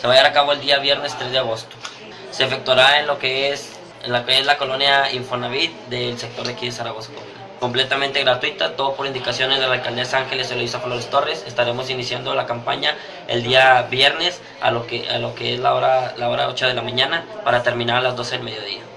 se va a llevar a cabo el día viernes 3 de agosto. Se efectuará en lo que es la colonia Infonavit del sector de aquí de Zaragoza, completamente gratuita, todo por indicaciones de la alcaldesa Ángeles Eloisa Flores Torres. Estaremos iniciando la campaña el día viernes a lo que es la hora 8 de la mañana para terminar a las 12 del mediodía.